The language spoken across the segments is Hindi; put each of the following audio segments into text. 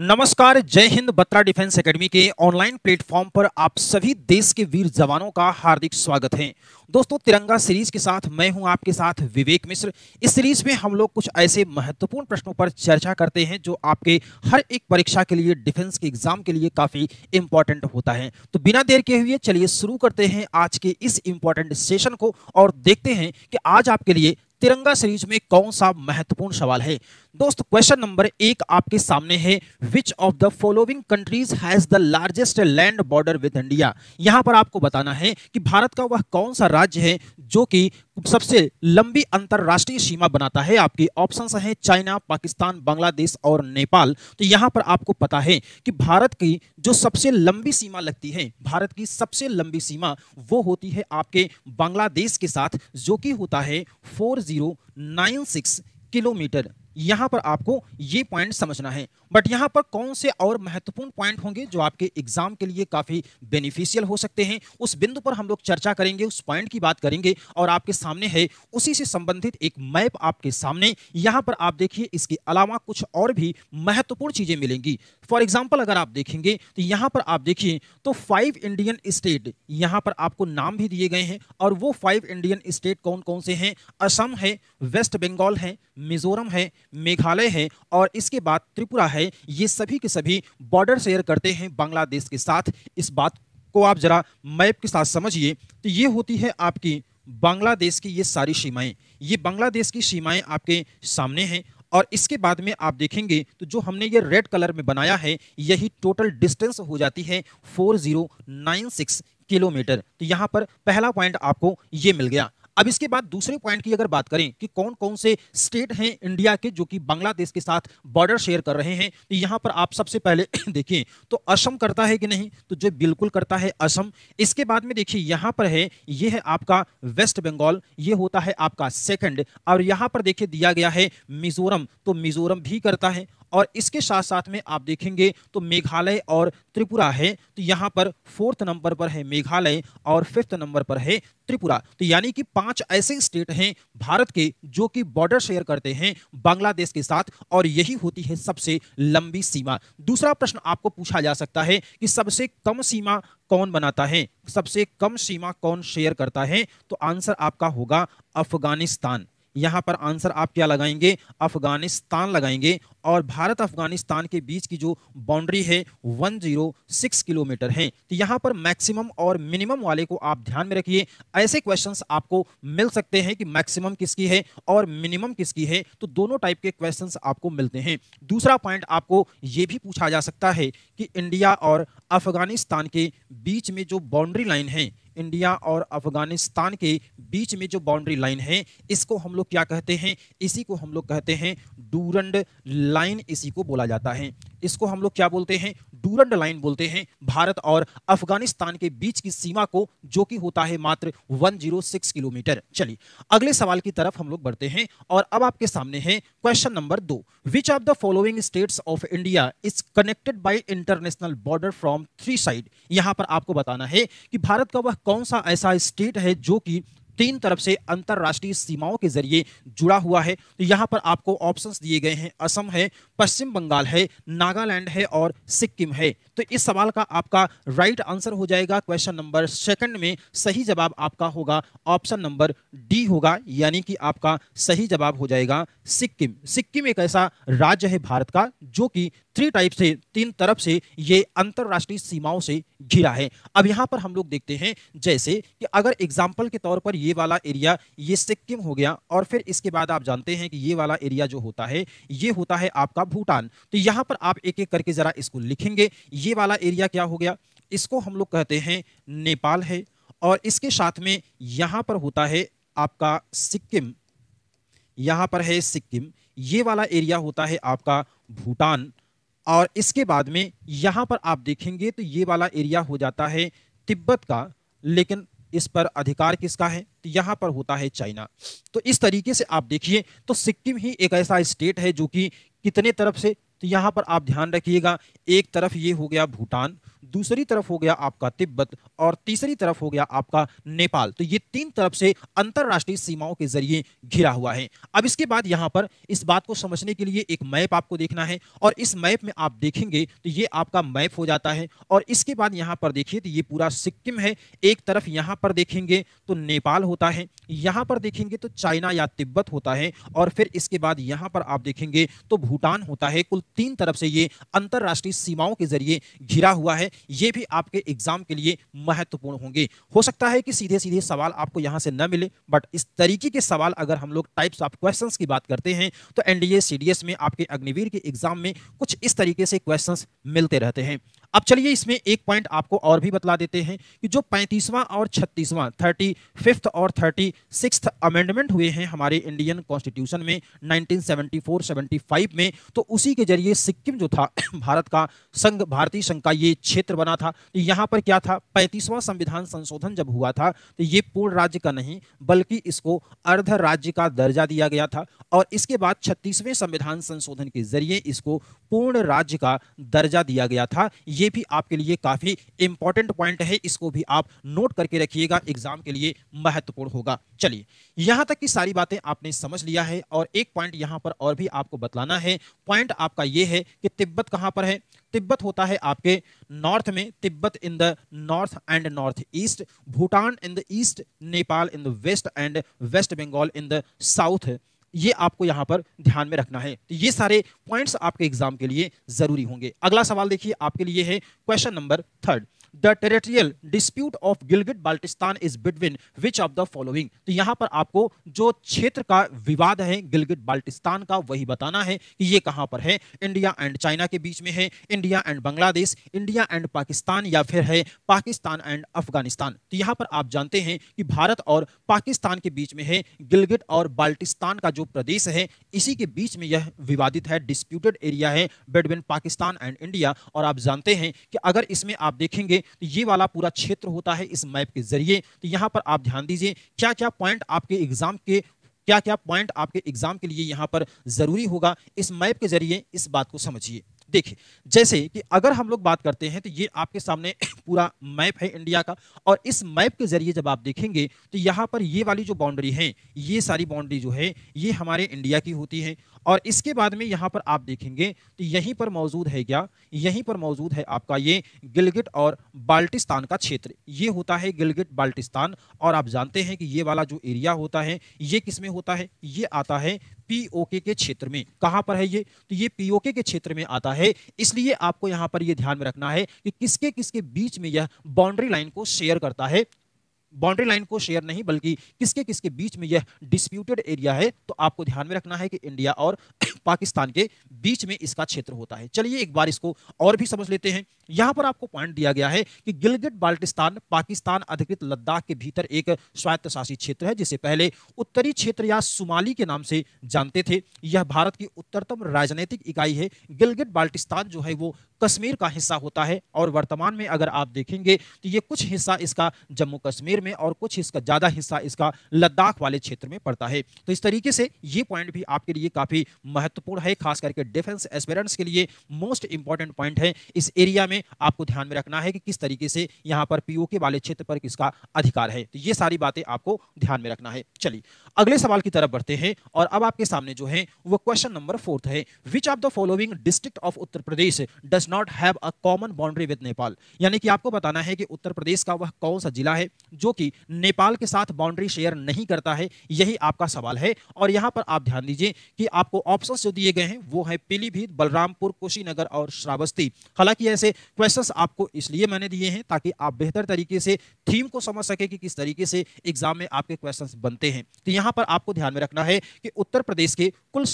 नमस्कार, जय हिंद। बत्रा डिफेंस अकेडमी के ऑनलाइन प्लेटफॉर्म पर आप सभी देश के वीर जवानों का हार्दिक स्वागत है। दोस्तों, तिरंगा सीरीज के साथ मैं हूं आपके साथ विवेक मिश्र। इस सीरीज में हम लोग कुछ ऐसे महत्वपूर्ण प्रश्नों पर चर्चा करते हैं जो आपके हर एक परीक्षा के लिए, डिफेंस के एग्जाम के लिए काफी इंपॉर्टेंट होता है। तो बिना देर के हुए चलिए शुरू करते हैं आज के इस इंपॉर्टेंट सेशन को और देखते हैं कि आज आपके लिए तिरंगा सीरीज में कौन सा महत्वपूर्ण सवाल है। दोस्तों, क्वेश्चन नंबर 1 आपके सामने है, which of the following countries has the largest land border with India. यहां पर आपको बताना है कि भारत का वह कौन सा राज्य है जो कि सबसे लंबी अंतरराष्ट्रीय सीमा बनाता है। आपके ऑप्शंस हैं चाइना, पाकिस्तान, बांग्लादेश और नेपाल। तो यहां पर आपको पता है कि भारत की जो सबसे लंबी सीमा लगती है, भारत की सबसे लंबी सीमा वो होती है आपके बांग्लादेश के साथ, जो कि होता है 4096 किलोमीटर। यहाँ पर आपको ये पॉइंट समझना है। बट यहाँ पर कौन से और महत्वपूर्ण पॉइंट होंगे जो आपके एग्जाम के लिए काफ़ी बेनिफिशियल हो सकते हैं, उस बिंदु पर हम लोग चर्चा करेंगे, उस पॉइंट की बात करेंगे। और आपके सामने है उसी से संबंधित एक मैप आपके सामने। यहाँ पर आप देखिए, इसके अलावा कुछ और भी महत्वपूर्ण चीज़ें मिलेंगी। फॉर एग्जाम्पल अगर आप देखेंगे तो यहाँ पर आप देखिए तो 5 इंडियन स्टेट, यहाँ पर आपको नाम भी दिए गए हैं। और वो 5 इंडियन स्टेट कौन कौन से हैं? असम है, वेस्ट बंगाल है, मिजोरम है, मेघालय है और इसके बाद त्रिपुरा है। ये सभी के सभी बॉर्डर शेयर करते हैं बांग्लादेश के साथ। इस बात को आप जरा मैप के साथ समझिए। तो ये होती है आपकी बांग्लादेश की ये सारी सीमाएं, ये बांग्लादेश की सीमाएं आपके सामने हैं। और इसके बाद में आप देखेंगे तो जो हमने ये रेड कलर में बनाया है, यही टोटल डिस्टेंस हो जाती है 4096 किलोमीटर। तो यहाँ पर पहला पॉइंट आपको ये मिल गया। अब इसके बाद दूसरे पॉइंट की अगर बात करें कि कौन कौन से स्टेट हैं इंडिया के जो कि बांग्लादेश के साथ बॉर्डर शेयर कर रहे हैं, तो यहाँ पर आप सबसे पहले देखिए तो असम करता है कि नहीं, तो जो बिल्कुल करता है असम। इसके बाद में देखिए यहाँ पर है, ये है आपका वेस्ट बंगाल, ये होता है आपका सेकंड। और यहाँ पर देखिए दिया गया है मिजोरम, तो मिजोरम भी करता है। और इसके साथ साथ में आप देखेंगे तो मेघालय और त्रिपुरा है, तो यहाँ पर 4th नंबर पर है मेघालय और 5th नंबर पर है त्रिपुरा। तो यानी कि 5 ऐसे स्टेट हैं भारत के जो कि बॉर्डर शेयर करते हैं बांग्लादेश के साथ, और यही होती है सबसे लंबी सीमा। दूसरा प्रश्न आपको पूछा जा सकता है कि सबसे कम सीमा कौन बनाता है, सबसे कम सीमा कौन शेयर करता है, तो आंसर आपका होगा अफगानिस्तान। यहाँ पर आंसर आप क्या लगाएंगे? अफगानिस्तान लगाएंगे। और भारत अफगानिस्तान के बीच की जो बाउंड्री है 106 किलोमीटर है। तो यहाँ पर मैक्सिमम और मिनिमम वाले को आप ध्यान में रखिए। ऐसे क्वेश्चंस आपको मिल सकते हैं कि मैक्सिमम किसकी है और मिनिमम किसकी है, तो दोनों टाइप के क्वेश्चंस आपको मिलते हैं। दूसरा पॉइंट आपको ये भी पूछा जा सकता है कि इंडिया और अफगानिस्तान के बीच में जो बाउंड्री लाइन है, इंडिया और अफगानिस्तान के बीच में जो बाउंड्री लाइन है, इसको हम लोग क्या कहते हैं? इसी को हम लोग कहते हैं डूरंड लाइन, इसी को बोला जाता है। इसको हम लोग क्या बोलते हैं? डूरंड लाइन बोलते हैं। भारत और अफगानिस्तान के बीच की सीमा को, जो कि होता है मात्र 106 किलोमीटर। चलिए अगले सवाल की तरफ हम लोग बढ़ते हैं। और अब आपके सामने है question number 2, which of the following states of India is connected by international border from 3 side. यहाँ पर आपको बताना है कि भारत का वह कौन सा ऐसा स्टेट है जो कि 3 तरफ से अंतरराष्ट्रीय सीमाओं के जरिए जुड़ा हुआ है। तो यहाँ पर आपको ऑप्शंस दिए गए हैं, असम है, पश्चिम बंगाल है, नागालैंड है और सिक्किम है। तो इस सवाल का आपका राइट आंसर हो जाएगा क्वेश्चन नंबर 2 में। सही जवाब आपका होगा ऑप्शन नंबर डी होगा, यानी कि आपका सही जवाब हो जाएगा सिक्किम। सिक्किम एक ऐसा राज्य है भारत का जो कि 3 तरफ से ये अंतरराष्ट्रीय सीमाओं से घिरा है। अब यहाँ पर हम लोग देखते हैं जैसे कि अगर एग्जाम्पल के तौर पर ये वाला एरिया, ये सिक्किम हो गया, और फिर इसके बाद आप जानते हैं कि ये वाला एरिया जो होता है, ये होता है आपका भूटान। तो यहाँ पर आप एक एक करके जरा इसको लिखेंगे। ये वाला एरिया क्या हो गया? इसको हम लोग कहते हैं नेपाल है। और इसके साथ में यहाँ पर होता है आपका सिक्किम, यहाँ पर है सिक्किम। ये वाला एरिया होता है आपका भूटान। और इसके बाद में यहाँ पर आप देखेंगे तो ये वाला एरिया हो जाता है तिब्बत का, लेकिन इस पर अधिकार किसका है? तो यहाँ पर होता है चाइना। तो इस तरीके से आप देखिए तो सिक्किम ही एक ऐसा स्टेट है जो कि कितने तरफ से, तो यहाँ पर आप ध्यान रखिएगा, एक तरफ ये हो गया भूटान, दूसरी तरफ हो गया आपका तिब्बत और तीसरी तरफ हो गया आपका नेपाल। तो ये तीन तरफ से अंतरराष्ट्रीय सीमाओं के जरिए घिरा हुआ है। अब इसके बाद यहाँ पर इस बात को समझने के लिए एक मैप आपको देखना है और इस मैप में आप देखेंगे तो ये आपका मैप हो जाता है और इसके बाद यहाँ पर देखिए तो ये पूरा सिक्किम है। एक तरफ यहाँ पर देखेंगे तो नेपाल होता है, यहाँ पर देखेंगे तो चाइना या तिब्बत होता है और फिर इसके बाद यहाँ पर आप देखेंगे तो भूटान होता है। कुल तीन तरफ से ये अंतरराष्ट्रीय सीमाओं के जरिए घिरा हुआ है। ये भी आपके एग्जाम के लिए महत्वपूर्ण होंगे। हो सकता है कि सीधे सीधे सवाल आपको यहां से न मिले, बट इस तरीके के सवाल अगर हम लोग टाइप्स ऑफ क्वेश्चंस की बात करते हैं तो एनडीए सीडीएस में आपके अग्निवीर के एग्जाम में कुछ इस तरीके से क्वेश्चंस मिलते रहते हैं। अब चलिए इसमें एक पॉइंट आपको और भी बतला देते हैं कि जो 35वां और 36वां 35th और 36th अमेंडमेंट हुए हैं हमारे इंडियन कॉन्स्टिट्यूशन में 1974-75 में, तो उसी के जरिए सिक्किम जो था भारत का संघ भारतीय संघ का ये क्षेत्र बना था। तो यहाँ पर क्या था, 35वां संविधान संशोधन जब हुआ था तो ये पूर्ण राज्य का नहीं बल्कि इसको अर्ध राज्य का दर्जा दिया गया था और इसके बाद 36वें संविधान संशोधन के जरिए इसको पूर्ण राज्य का दर्जा दिया गया था। ये भी आपके लिए काफी इंपॉर्टेंट पॉइंट है, इसको भी आप नोट करके रखिएगा, एग्जाम के लिए महत्वपूर्ण होगा। चलिए यहां तक की सारी बातें आपने समझ लिया है और एक पॉइंट यहां पर और भी आपको बतलाना है। पॉइंट आपका ये है कि तिब्बत कहां पर है। तिब्बत होता है आपके नॉर्थ में, Tibet in the north and north east, Bhutan in the east, Nepal in the west and west Bengal in the south. ये आपको यहां पर ध्यान में रखना है। तो ये सारे पॉइंट्स आपके एग्जाम के लिए जरूरी होंगे। अगला सवाल देखिए आपके लिए है question number 3, the territorial dispute of Gilgit Baltistan is between which of the following. तो यहाँ पर आपको जो क्षेत्र का विवाद है गिलगिट बाल्टिस्तान का वही बताना है कि ये कहाँ पर है। इंडिया एंड चाइना के बीच में है, India and Bangladesh, India and Pakistan, या फिर है पाकिस्तान एंड अफगानिस्तान। तो यहाँ पर आप जानते हैं कि भारत और पाकिस्तान के बीच में है गिलगिट और बाल्टिस्तान का जो प्रदेश है, इसी के बीच में यह विवादित है, डिस्प्यूटेड एरिया है बिटवीन पाकिस्तान एंड इंडिया। और आप जानते हैं कि अगर इसमें आप देखेंगे तो ये वाला पूरा क्षेत्र होता है इस मैप के जरिए। तो यहां पर आप ध्यान दीजिए क्या-क्या पॉइंट आपके एग्जाम के लिए यहां पर जरूरी होगा। इस मैप के जरिए इस बात को समझिए। देखिए जैसे कि अगर हम लोग बात करते हैं तो ये आपके सामने पूरा मैप है इंडिया का और इस मैप के जरिए जब आप देखेंगे तो यहाँ पर ये वाली जो बाउंड्री है, ये सारी बाउंड्री जो है ये हमारे इंडिया की होती है और इसके बाद में यहाँ पर आप देखेंगे तो यहीं पर मौजूद है क्या, यहीं पर मौजूद है आपका ये गिलगिट और बाल्टिस्तान का क्षेत्र। ये होता है गिलगिट बाल्टिस्तान और आप जानते हैं कि ये वाला जो एरिया होता है ये किस में होता है, ये आता है पीओके के क्षेत्र में। कहाँ पर है ये, तो ये पीओके के क्षेत्र में आता है। इसलिए आपको यहाँ पर ये ध्यान में रखना है कि किसके किसके बीच में यह बाउंड्री लाइन को शेयर करता है, बाउंड्री लाइन को शेयर नहीं बल्कि किसके किसके बीच में यह डिस्प्यूटेड एरिया है। तो आपको ध्यान में रखना है कि इंडिया और पाकिस्तान के बीच में इसका क्षेत्र होता है। चलिए एक बार इसको और भी समझ लेते हैं। यहां पर आपको पॉइंट दिया गया है कि गिलगिट बाल्टिस्तान पाकिस्तान अधिकृत लद्दाख के भीतर एक स्वायत्तशासित क्षेत्र है जिसे पहले उत्तरी क्षेत्र या सोमाली के नाम से जानते थे। यह भारत की उत्तरतम राजनीतिक इकाई है। गिलगिट बाल्टिस्तान जो है वो कश्मीर का हिस्सा होता है और वर्तमान में अगर आप देखेंगे तो ये कुछ हिस्सा इसका जम्मू कश्मीर में और कुछ इसका ज्यादा हिस्सा इसका लद्दाख वाले क्षेत्र में पड़ता है। तो इस तरीके से ये पॉइंट भी आपके लिए काफी महत्वपूर्ण है, खास करके डिफेंस एस्पिरेंट्स के लिए मोस्ट इंपॉर्टेंट पॉइंट है। इस एरिया में आपको ध्यान में रखना है कि किस तरीके से यहाँ पर पीओके वाले क्षेत्र पर किसका अधिकार है। तो ये सारी बातें आपको ध्यान में रखना है। चलिए अगले सवाल की तरफ बढ़ते हैं और अब आपके सामने जो है वो क्वेश्चन नंबर 4 है, which of the following district of Uttar Pradesh does not have a common boundary with Nepal. यानी कि आपको बताना है कि उत्तर प्रदेश का वह कौन सा जिला है जो कि नेपाल के साथ बाउंड्री शेयर नहीं करता है, यही आपका सवाल है। और यहाँ पर आप ध्यान दीजिए कि आपको ऑप्शंस जो दिए गए हैं वो है पीलीभीत, बलरामपुर, कुशीनगर और श्रावस्ती। हालांकि ऐसे क्वेश्चंस आपको इसलिए मैंने दिए हैं ताकि आप बेहतर तरीके से थीम को समझ सके कि किस तरीके से एग्जाम में आपके क्वेश्चंस बनते हैं। तो यहाँ पर आपको ध्यान में रखना है कि उत्तर प्रदेश के कुल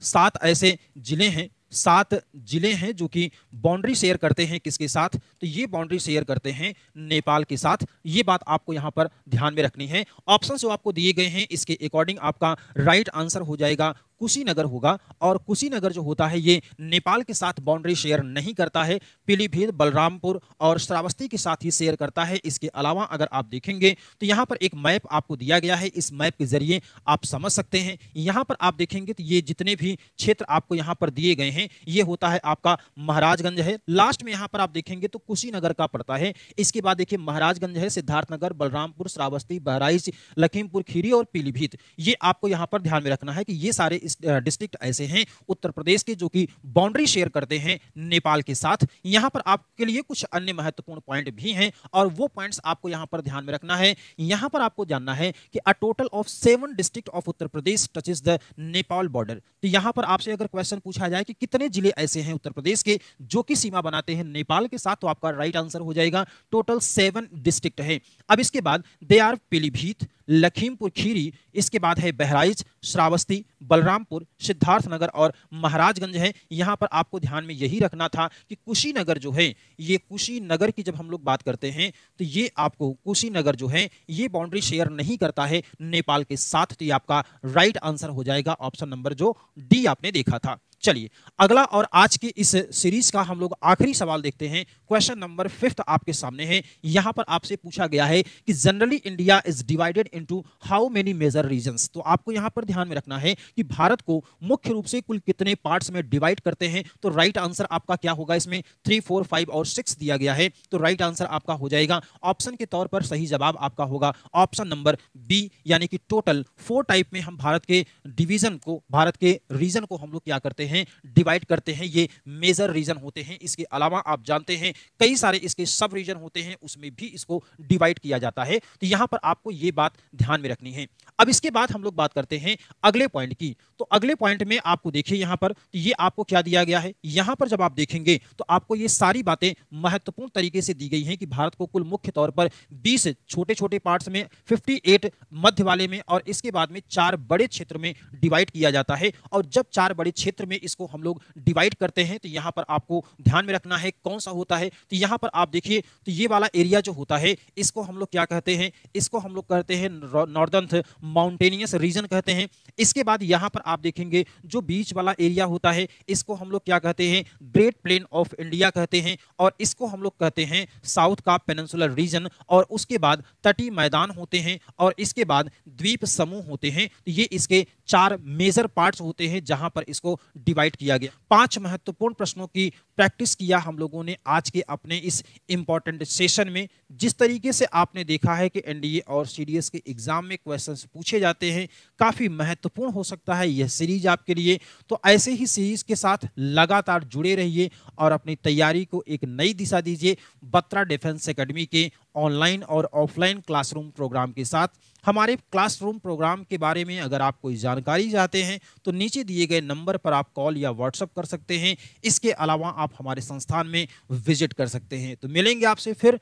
7 ऐसे जिले हैं, 7 जिले हैं जो कि बाउंड्री शेयर करते हैं किसके साथ, तो ये बाउंड्री शेयर करते हैं नेपाल के साथ। ये बात आपको यहाँ पर ध्यान में रखनी है। ऑप्शंस जो आपको दिए गए हैं इसके अकॉर्डिंग आपका राइट आंसर हो जाएगा कुशीनगर होगा और कुशीनगर जो होता है ये नेपाल के साथ बाउंड्री शेयर नहीं करता है, पीलीभीत, बलरामपुर और श्रावस्ती के साथ ही शेयर करता है। इसके अलावा अगर आप देखेंगे तो यहाँ पर एक मैप आपको दिया गया है, इस मैप के जरिए आप समझ सकते हैं। यहाँ पर आप देखेंगे तो ये जितने भी क्षेत्र आपको यहाँ पर दिए गए हैं ये होता है आपका महाराजगंज है, लास्ट में यहाँ पर आप देखेंगे तो कुशीनगर का पड़ता है। इसके बाद देखिए महाराजगंज है, सिद्धार्थनगर, बलरामपुर, श्रावस्ती, बहराइच, लखीमपुर खीरी और पीलीभीत। ये आपको यहाँ पर ध्यान में रखना है कि ये सारे डिस्ट्रिक्ट ऐसे हैं उत्तर प्रदेश के जो कि बाउंड्री शेयर करते हैं नेपाल के साथ। यहाँ पर आपके लिए कुछ अन्य महत्वपूर्ण पॉइंट भी हैं और वो पॉइंट्स आपको यहाँ पर ध्यान में रखना है। यहाँ पर आपको जानना है कि a total of 7 district of Uttar Pradesh touches the Nepal border. तो यहाँ पर आपसे अगर क्वेश्चन पूछा जाए कि कितने जिले ऐसे हैं उत्तर प्रदेश के जो कि सीमा बनाते हैं नेपाल के साथ, तो आपका राइट आंसर हो जाएगा टोटल 7 डिस्ट्रिक्ट है। अब इसके बाद दे आर पीलीभीत, लखीमपुर खीरी, इसके बाद है बहराइच, श्रावस्ती, बलरामपुर, सिद्धार्थनगर और महाराजगंज है। यहाँ पर आपको ध्यान में यही रखना था कि कुशीनगर जो है ये कुशीनगर की जब हम लोग बात करते हैं तो ये आपको कुशीनगर जो है ये बाउंड्री शेयर नहीं करता है नेपाल के साथ। तो ये आपका राइट आंसर हो जाएगा ऑप्शन नंबर जो डी आपने देखा था। चलिए अगला और आज के इस सीरीज का हम लोग आखिरी सवाल देखते हैं। क्वेश्चन नंबर 5 आपके सामने है। यहाँ पर आपसे पूछा गया है कि generally India is divided into how many major regions. तो आपको यहाँ पर ध्यान में रखना है कि भारत को मुख्य रूप से कुल कितने पार्ट्स में डिवाइड करते हैं। तो राइट आंसर आपका क्या होगा, इसमें 3, 4, 5 और 6 दिया गया है। तो राइट आंसर आपका हो जाएगा ऑप्शन के तौर पर सही जवाब आपका होगा ऑप्शन नंबर बी, यानी कि टोटल 4 टाइप में हम भारत के डिवीजन को, भारत के रीजन को हम लोग क्या करते हैं, डिवाइड करते हैं। ये मेजर रीजन होते हैं। इसके अलावा आप जानते हैं कई सारे इसके सब रीजन होते हैं, उसमें भी इसको डिवाइड किया जाता है। तो यहां पर आपको ये बात ध्यान में रखनी है। अब इसके बाद हम लोग बात करते हैं अगले पॉइंट की। तो अगले पॉइंट में आपको देखिए यहां पर ये आपको क्या दिया गया है। यहां पर जब आप देखेंगे तो आपको ये सारी बातें महत्वपूर्ण तरीके से दी गई हैं कि भारत को कुल मुख्य तौर पर 20 छोटे छोटे पार्ट्स में, 58 मध्य वाले में और इसके बाद में 4 बड़े क्षेत्र में डिवाइड किया जाता है। और जब 4 बड़े क्षेत्र में इसको हम लोग डिवाइड करते हैं तो यहां पर आपको ध्यान में रखना है कौन सा होता है। तो यहां पर आप देखिए तो ये वाला एरिया जो होता है इसको हम लोग क्या कहते हैं, इसको हम लोग कहते हैं नॉर्दर्न माउंटेनियस रीजन कहते हैं। इसके बाद यहां पर आप देखेंगे जो बीच वाला एरिया होता है इसको हम लोग क्या कहते हैं, ग्रेट प्लेन ऑफ इंडिया कहते हैं। और इसको हम लोग कहते हैं साउथ का पेनिनसुलर रीजन। और उसके बाद तटीय मैदान होते हैं और इसके बाद द्वीप समूह होते हैं। तो ये इसके 4 मेजर पार्ट्स होते हैं जहां पर इसको डिवाइड किया गया। 5 महत्वपूर्ण प्रश्नों की प्रैक्टिस किया हम लोगों ने आज के अपने इस इंपॉर्टेंट सेशन में। जिस तरीके से आपने देखा है कि एनडीए और सीडीएस के एग्जाम में क्वेश्चंस पूछे जाते हैं, काफी महत्वपूर्ण हो सकता है यह सीरीज आपके लिए। तो ऐसे ही सीरीज के साथ लगातार जुड़े रहिए और अपनी तैयारी को एक नई दिशा दीजिए बत्रा डिफेंस अकेडमी के ऑनलाइन और ऑफलाइन क्लासरूम प्रोग्राम के साथ। हमारे क्लासरूम प्रोग्राम के बारे में अगर आप कोई जानकारी चाहते हैं तो नीचे दिए गए नंबर पर आप कॉल या व्हाट्सएप कर सकते हैं। इसके अलावा आप हमारे संस्थान में विजिट कर सकते हैं। तो मिलेंगे आपसे फिर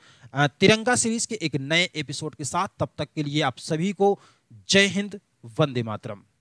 तिरंगा सीरीज के एक नए एपिसोड के साथ। तब तक के लिए आप सभी को जय हिंद, वंदे मातरम।